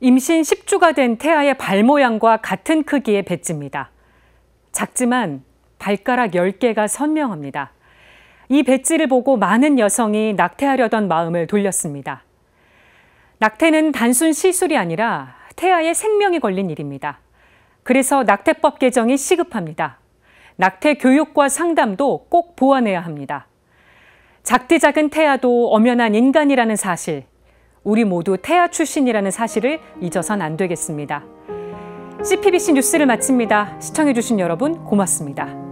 임신 10주가 된 태아의 발모양과 같은 크기의 배지입니다. 작지만 발가락 10개가 선명합니다. 이 배지를 보고 많은 여성이 낙태하려던 마음을 돌렸습니다. 낙태는 단순 시술이 아니라 태아의 생명이 걸린 일입니다. 그래서 낙태법 개정이 시급합니다. 낙태 교육과 상담도 꼭 보완해야 합니다. 작디 작은 태아도 엄연한 인간이라는 사실, 우리 모두 태아 출신이라는 사실을 잊어선 안 되겠습니다. CPBC 뉴스를 마칩니다. 시청해주신 여러분 고맙습니다.